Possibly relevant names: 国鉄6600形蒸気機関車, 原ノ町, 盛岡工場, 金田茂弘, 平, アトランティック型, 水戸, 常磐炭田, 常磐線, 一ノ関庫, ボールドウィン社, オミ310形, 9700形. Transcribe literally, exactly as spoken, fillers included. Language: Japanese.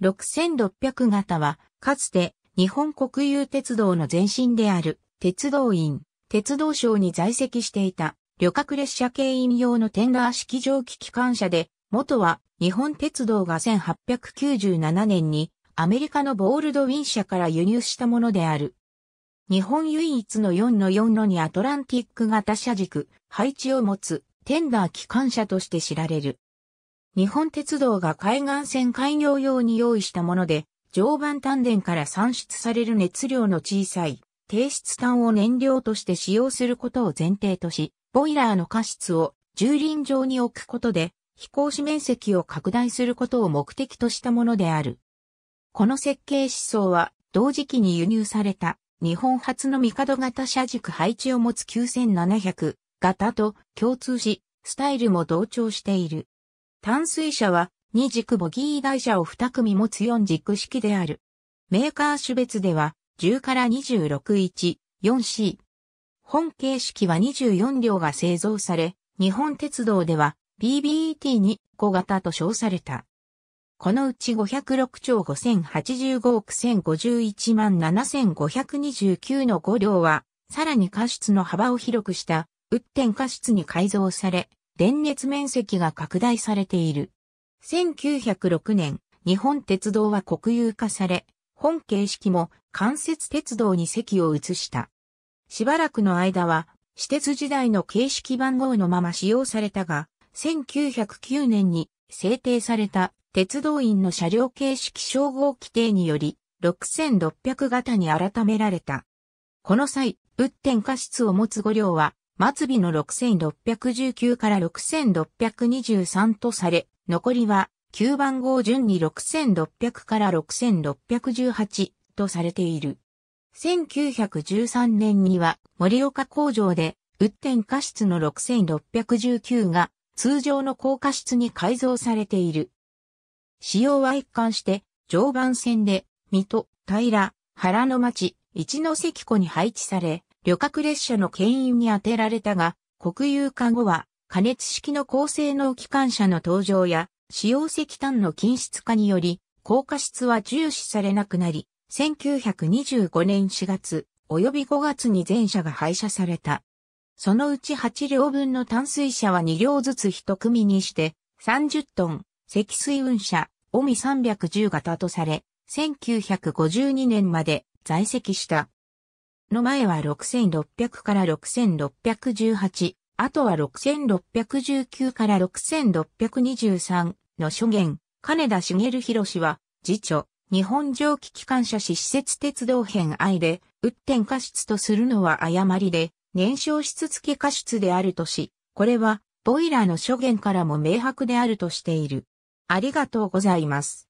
ろくせんろっぴゃく形は、かつて日本国有鉄道の前身である鉄道院、鉄道省に在籍していた旅客列車牽引用のテンダー式蒸気機関車で、元は日本鉄道がせんはっぴゃくきゅうじゅうななねんにアメリカのボールドウィン社から輸入したものである。日本唯一の よんのよん にアトランティック型車軸、配置を持つテンダー機関車として知られる。日本鉄道が海岸線開業用に用意したもので、常磐炭田から産出される熱量の小さい低質炭を燃料として使用することを前提とし、ボイラーの過失を駐輪場に置くことで、飛行士面積を拡大することを目的としたものである。この設計思想は同時期に輸入された日本初の帝型車軸配置を持つきゅうせんななひゃく型と共通し、スタイルも同調している。単水車はに軸ボギー台車をに組持つよん軸式である。メーカー種別ではじゅうからにじゅうろく いち よん シー。本形式はにじゅうよん両が製造され、日本鉄道では ピービーイーティーに 小型と称された。このうちごひゃくろくちょうごせんはちじゅうごおくせんごじゅういちまんななせんごひゃくにじゅうきゅうのご両は、さらに過失の幅を広くした、運転過失に改造され、電熱面積が拡大されている。せんきゅうひゃくろくねん、日本鉄道は国有化され、本形式も間接鉄道に席を移した。しばらくの間は、私鉄時代の形式番号のまま使用されたが、せんきゅうひゃくきゅうねんに制定された鉄道院の車両形式称号規定により、ろくせんろっぴゃく形に改められた。この際、運転過失を持つご両は、末尾のろくせんろっぴゃくじゅうきゅうからろくせんろっぴゃくにじゅうさんとされ、残りはきゅう番号順にろくせんろっぴゃくからろくせんろっぴゃくじゅうはちとされている。せんきゅうひゃくじゅうさんねんには盛岡工場で運転過失のろくせんろっぴゃくじゅうきゅうが通常の高過失に改造されている。使用は一貫して常磐線で水戸、平、原の町、一関湖に配置され、旅客列車の牽引に当てられたが、国有化後は、加熱式の高性能機関車の登場や、使用石炭の均質化により、高過失は重視されなくなり、せんきゅうひゃくにじゅうごねんしがつ、及びごがつに全車が廃車された。そのうちはち両分の単水車はに両ずついち組にして、さんじゅうトン、積水運車、オミさんびゃくじゅう型とされ、せんきゅうひゃくごじゅうにねんまで在籍した。の前はろくせんろっぴゃくからろくせんろっぴゃくじゅうはち、あとはろくせんろっぴゃくじゅうきゅうからろくせんろっぴゃくにじゅうさんの諸元、金田茂弘は、次著、日本蒸気機関車史私設鉄道編Iで、運転過失とするのは誤りで、燃焼室付き過失であるとし、これは、ボイラーの諸元からも明白であるとしている。ありがとうございます。